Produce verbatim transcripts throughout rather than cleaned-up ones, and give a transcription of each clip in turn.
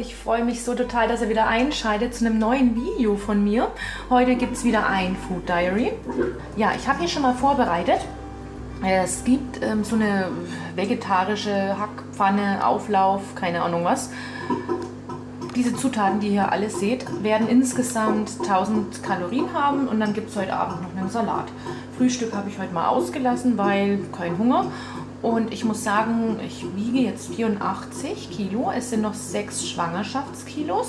Ich freue mich so total, dass ihr wieder einschaltet zu einem neuen Video von mir. Heute gibt es wieder ein Food Diary. Ja, ich habe hier schon mal vorbereitet. Es gibt ähm, so eine vegetarische Hackpfanne, Auflauf, keine Ahnung was. Diese Zutaten, die ihr alles seht, werden insgesamt tausend Kalorien haben und dann gibt es heute Abend noch einen Salat. Frühstück habe ich heute mal ausgelassen, weil kein Hunger. Und ich muss sagen, ich wiege jetzt vierundachtzig Kilo, es sind noch sechs Schwangerschaftskilos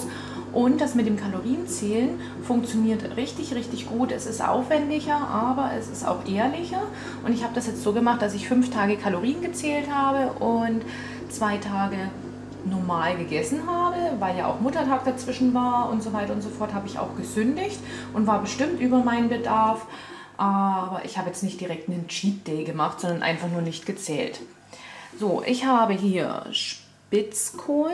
und das mit dem Kalorienzählen funktioniert richtig, richtig gut. Es ist aufwendiger, aber es ist auch ehrlicher und ich habe das jetzt so gemacht, dass ich fünf Tage Kalorien gezählt habe und zwei Tage normal gegessen habe, weil ja auch Muttertag dazwischen war und so weiter und so fort, habe ich auch gesündigt und war bestimmt über meinen Bedarf. Aber ich habe jetzt nicht direkt einen Cheat Day gemacht, sondern einfach nur nicht gezählt. So, ich habe hier Spitzkohl,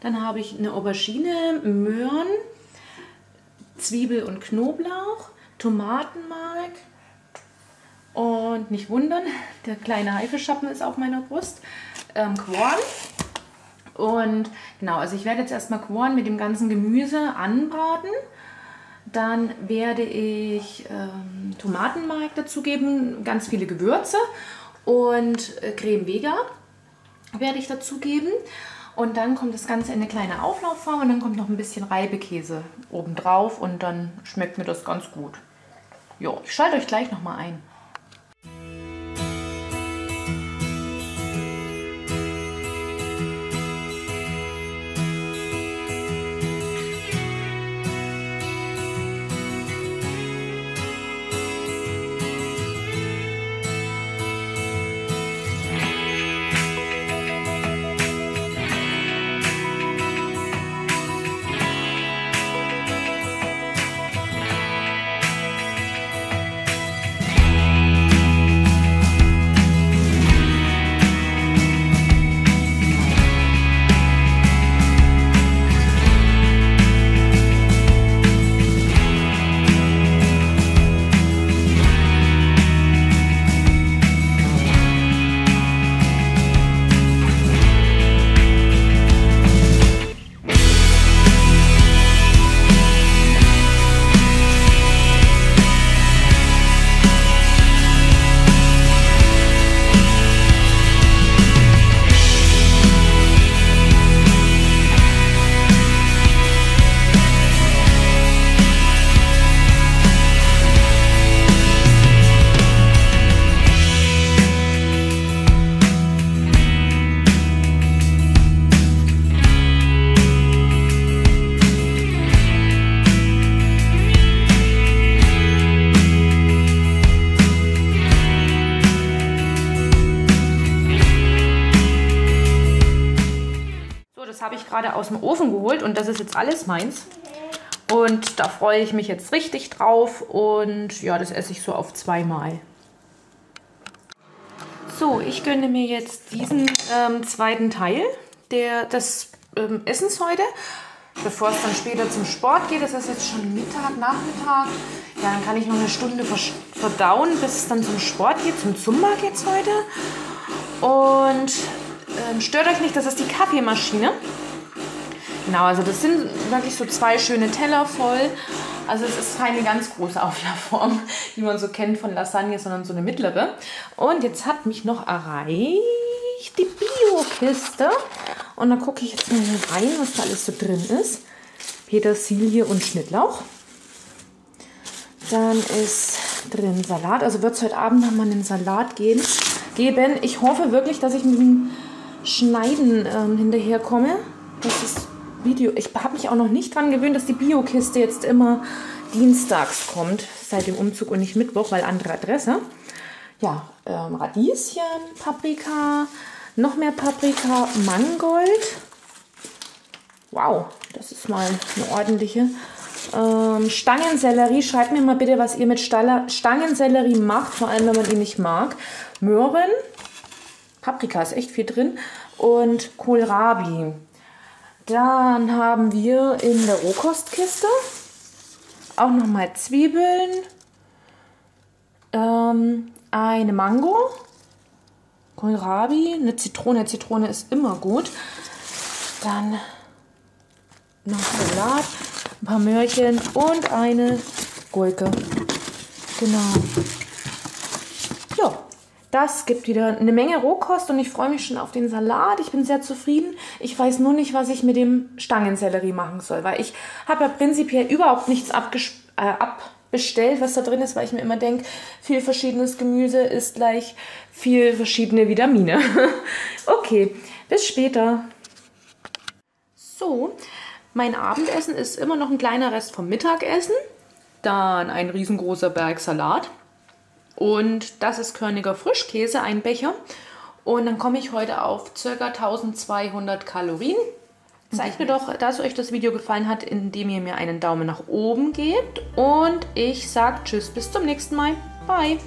dann habe ich eine Aubergine, Möhren, Zwiebel und Knoblauch, Tomatenmark und nicht wundern, der kleine Haifischschappen ist auf meiner Brust, ähm, Quorn. Und genau, also ich werde jetzt erstmal Quorn mit dem ganzen Gemüse anbraten. Dann werde ich ähm, Tomatenmark dazugeben, ganz viele Gewürze und Creme Vega werde ich dazugeben. Und dann kommt das Ganze in eine kleine Auflaufform und dann kommt noch ein bisschen Reibekäse obendrauf und dann schmeckt mir das ganz gut. Ja, ich schalte euch gleich nochmal ein. Gerade aus dem Ofen geholt und das ist jetzt alles meins und da freue ich mich jetzt richtig drauf und ja, das esse ich so auf zweimal. So, ich gönne mir jetzt diesen ähm, zweiten Teil der, des ähm, Essens heute, bevor es dann später zum Sport geht. Das ist jetzt schon Mittag, Nachmittag, ja, dann kann ich noch eine Stunde verdauen, bis es dann zum Sport geht, zum Zumba geht es heute. Und ähm, stört euch nicht, das ist die Kaffeemaschine. Genau, also das sind wirklich so zwei schöne Teller voll. Also es ist keine ganz große Auflaufform, die man so kennt von Lasagne, sondern so eine mittlere. Und jetzt hat mich noch erreicht die Bio-Kiste. Und da gucke ich jetzt mal rein, was da alles so drin ist. Petersilie und Schnittlauch. Dann ist drin Salat. Also wird es heute Abend nochmal einen Salat geben. Ich hoffe wirklich, dass ich mit dem Schneiden ähm, hinterherkomme. Das ist Video. Ich habe mich auch noch nicht daran gewöhnt, dass die Bio-Kiste jetzt immer dienstags kommt, seit dem Umzug und nicht Mittwoch, weil andere Adresse. Ja, ähm, Radieschen, Paprika, noch mehr Paprika, Mangold. Wow, das ist mal eine ordentliche. Ähm, Stangensellerie, schreibt mir mal bitte, was ihr mit Staller, Stangensellerie macht, vor allem, wenn man ihn nicht mag. Möhren, Paprika ist echt viel drin und Kohlrabi. Dann haben wir in der Rohkostkiste auch nochmal Zwiebeln, ähm, eine Mango, Kohlrabi, eine Zitrone. Zitrone ist immer gut. Dann noch Salat, ein paar Möhrchen und eine Gurke. Genau. Ja, das gibt wieder eine Menge Rohkost und ich freue mich schon auf den Salat. Ich bin sehr zufrieden. Ich weiß nur nicht, was ich mit dem Stangensellerie machen soll, weil ich habe ja prinzipiell überhaupt nichts abgespielt. Äh, ab bestellt, was da drin ist, weil ich mir immer denke, viel verschiedenes Gemüse ist gleich viel verschiedene Vitamine. Okay, bis später. So, mein Abendessen ist immer noch ein kleiner Rest vom Mittagessen. Dann ein riesengroßer Berg Salat. Und das ist Körniger Frischkäse, ein Becher. Und dann komme ich heute auf ca. zwölfhundert Kalorien. Zeigt mir doch, dass euch das Video gefallen hat, indem ihr mir einen Daumen nach oben gebt. Und ich sage tschüss, bis zum nächsten Mal. Bye!